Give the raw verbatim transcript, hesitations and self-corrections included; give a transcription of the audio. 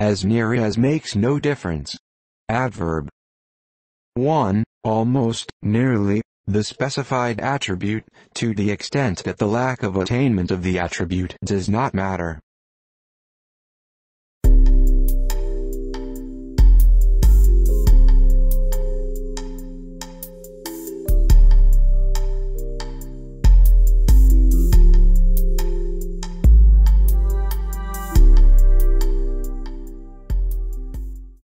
as near as makes no difference. Adverb one. Almost, nearly, the specified attribute, to the extent that the lack of attainment of the attribute does not matter.